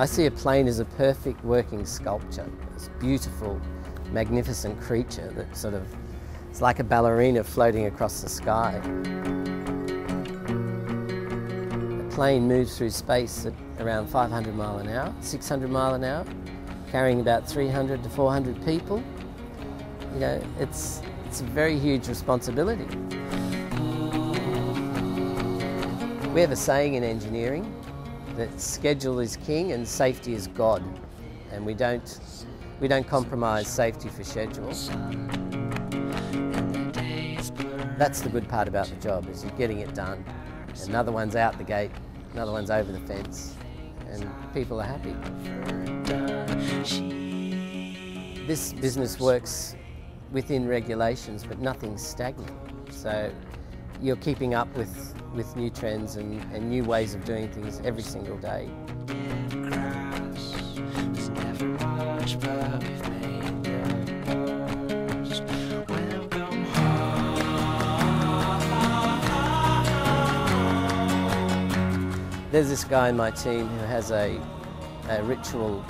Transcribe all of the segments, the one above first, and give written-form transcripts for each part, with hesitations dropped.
I see a plane as a perfect working sculpture. It's a beautiful, magnificent creature that sort of, it's like a ballerina floating across the sky. A plane moves through space at around 500 mile an hour, 600 mile an hour, carrying about 300 to 400 people. You know, it's a very huge responsibility. We have a saying in engineering that schedule is king and safety is God, and we don't compromise safety for schedule. That's the good part about the job, is you're getting it done. Another one's out the gate, another one's over the fence, and people are happy. This business works within regulations, but nothing's stagnant. So you're keeping up with new trends and new ways of doing things every single day. There's this guy in my team who has a ritual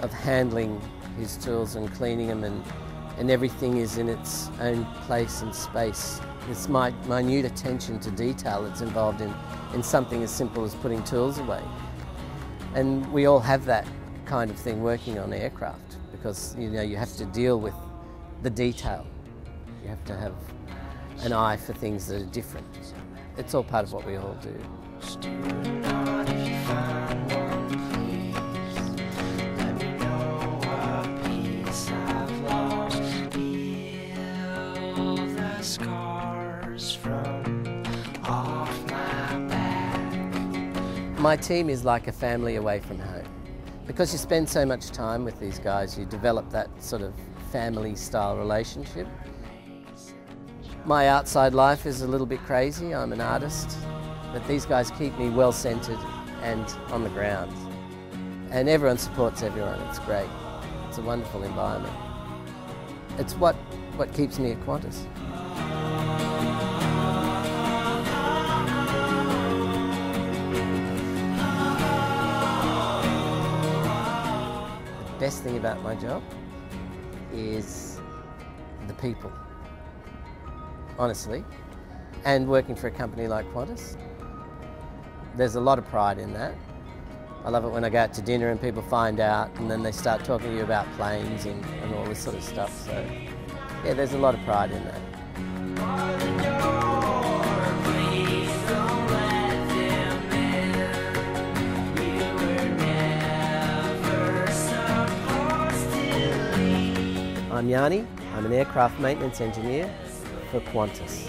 of handling his tools and cleaning them, and everything is in its own place and space. It's my minute attention to detail that's involved in something as simple as putting tools away. And we all have that kind of thing working on aircraft, because you know you have to deal with the detail. You have to have an eye for things that are different. It's all part of what we all do. My team is like a family away from home. Because you spend so much time with these guys, you develop that sort of family-style relationship. My outside life is a little bit crazy. I'm an artist, but these guys keep me well-centered and on the ground. And everyone supports everyone. It's great. It's a wonderful environment. It's what keeps me at Qantas. The best thing about my job is the people, honestly, and working for a company like Qantas. There's a lot of pride in that. I love it when I go out to dinner and people find out, and then they start talking to you about planes and all this sort of stuff. So yeah, there's a lot of pride in that. I'm Yanni, I'm an aircraft maintenance engineer for Qantas.